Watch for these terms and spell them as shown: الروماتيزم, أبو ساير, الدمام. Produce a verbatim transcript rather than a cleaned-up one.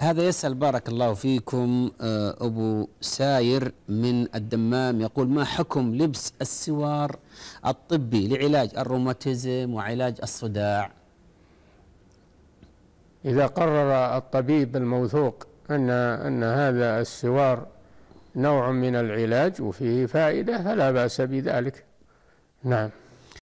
هذا يسأل بارك الله فيكم أبو ساير من الدمام، يقول ما حكم لبس السوار الطبي لعلاج الروماتيزم وعلاج الصداع؟ إذا قرر الطبيب الموثوق أن أن هذا السوار نوع من العلاج وفيه فائدة فلا بأس بذلك. نعم.